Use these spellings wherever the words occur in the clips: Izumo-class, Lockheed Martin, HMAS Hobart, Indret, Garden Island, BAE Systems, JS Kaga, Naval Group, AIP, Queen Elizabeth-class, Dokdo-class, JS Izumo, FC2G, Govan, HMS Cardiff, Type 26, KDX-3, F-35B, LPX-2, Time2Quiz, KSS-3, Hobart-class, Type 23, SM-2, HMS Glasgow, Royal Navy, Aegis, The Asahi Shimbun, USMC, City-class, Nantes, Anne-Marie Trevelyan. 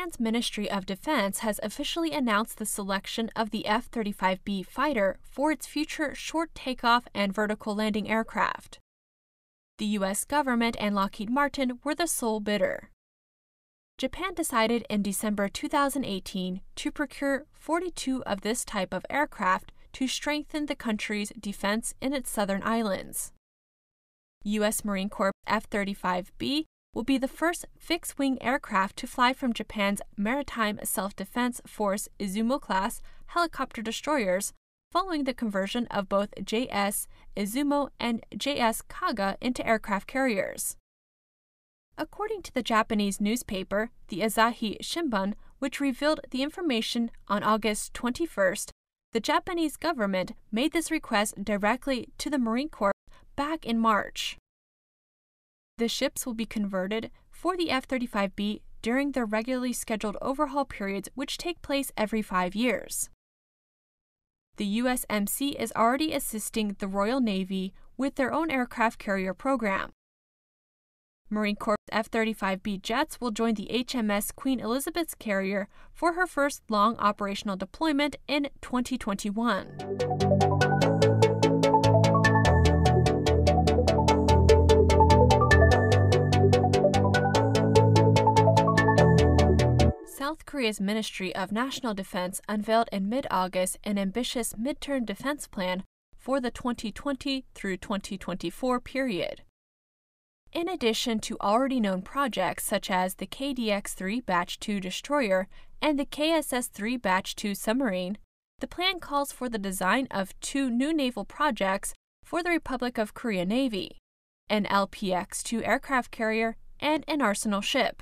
Japan's Ministry of Defense has officially announced the selection of the F-35B fighter for its future short takeoff and vertical landing aircraft. The U.S. government and Lockheed Martin were the sole bidder. Japan decided in December 2018 to procure 42 of this type of aircraft to strengthen the country's defense in its southern islands. U.S. Marine Corps F-35B will be the first fixed-wing aircraft to fly from Japan's Maritime Self-Defense Force Izumo-class helicopter destroyers following the conversion of both JS Izumo and JS Kaga into aircraft carriers. According to the Japanese newspaper, The Asahi Shimbun, which revealed the information on August 21st, the Japanese government made this request directly to the Marine Corps back in March. The ships will be converted for the F-35B during their regularly scheduled overhaul periods, which take place every 5 years. The USMC is already assisting the Royal Navy with their own aircraft carrier program. Marine Corps F-35B jets will join the HMS Queen Elizabeth's carrier for her first long operational deployment in 2021. South Korea's Ministry of National Defense unveiled in mid-August an ambitious midterm defense plan for the 2020 through 2024 period. In addition to already known projects such as the KDX-3 Batch 2 destroyer and the KSS-3 Batch 2 submarine, the plan calls for the design of 2 new naval projects for the Republic of Korea Navy, an LPX-2 aircraft carrier and an arsenal ship.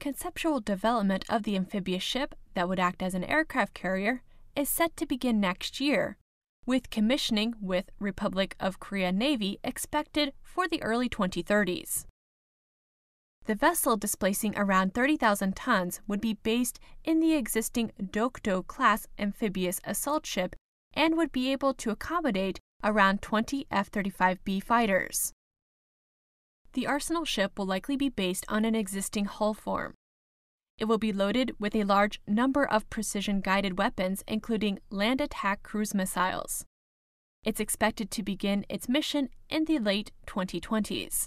Conceptual development of the amphibious ship that would act as an aircraft carrier is set to begin next year, with commissioning with Republic of Korea Navy expected for the early 2030s. The vessel, displacing around 30,000 tons, would be based in the existing Dokdo-class amphibious assault ship and would be able to accommodate around 20 F-35B fighters. The arsenal ship will likely be based on an existing hull form. It will be loaded with a large number of precision-guided weapons, including land attack cruise missiles. It's expected to begin its mission in the late 2020s.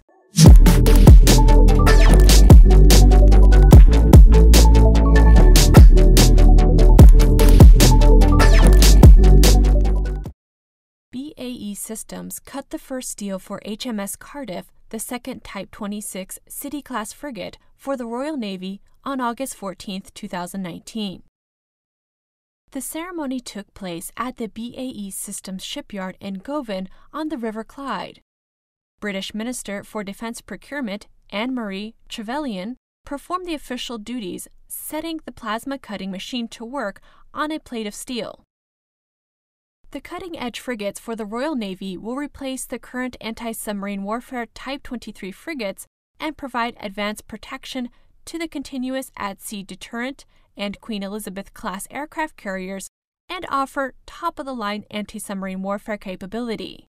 BAE Systems cut the first deal for HMS Cardiff, the second Type 26 City-class frigate for the Royal Navy, on August 14, 2019. The ceremony took place at the BAE Systems shipyard in Govan on the River Clyde. British Minister for Defence Procurement Anne-Marie Trevelyan performed the official duties, setting the plasma cutting machine to work on a plate of steel. The cutting-edge frigates for the Royal Navy will replace the current anti-submarine warfare Type 23 frigates and provide advanced protection to the continuous at-sea deterrent and Queen Elizabeth-class aircraft carriers and offer top-of-the-line anti-submarine warfare capability.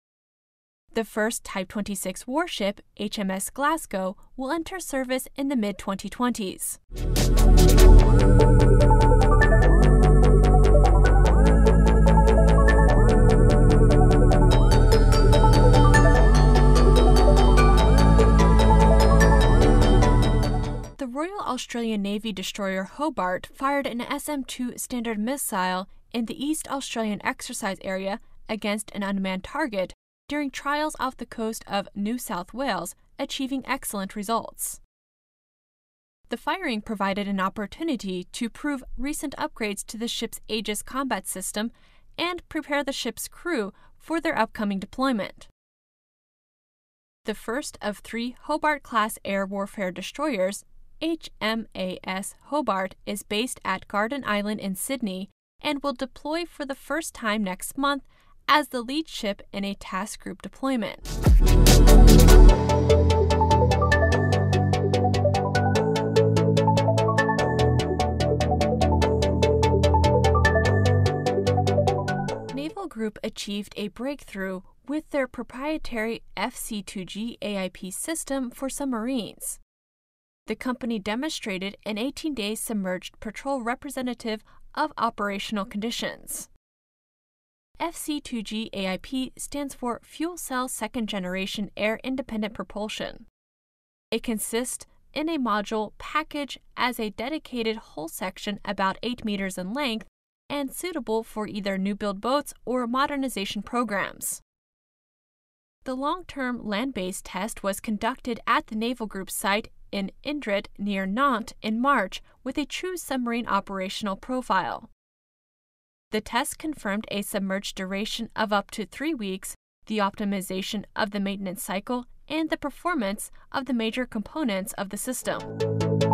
The first Type 26 warship, HMS Glasgow, will enter service in the mid-2020s. Australian Navy destroyer Hobart fired an SM-2 Standard missile in the East Australian exercise area against an unmanned target during trials off the coast of New South Wales, achieving excellent results. The firing provided an opportunity to prove recent upgrades to the ship's Aegis combat system and prepare the ship's crew for their upcoming deployment. The first of 3 Hobart-class air warfare destroyers, HMAS Hobart, is based at Garden Island in Sydney and will deploy for the first time next month as the lead ship in a task group deployment. Naval Group achieved a breakthrough with their proprietary FC2G AIP system for submarines. The company demonstrated an 18-day submerged patrol representative of operational conditions. FC2G AIP stands for Fuel Cell Second Generation Air Independent Propulsion. It consists in a module package as a dedicated hull section about 8 meters in length and suitable for either new build boats or modernization programs. The long-term land-based test was conducted at the Naval Group site in Indret near Nantes in March with a true submarine operational profile. The test confirmed a submerged duration of up to 3 weeks, the optimization of the maintenance cycle, and the performance of the major components of the system.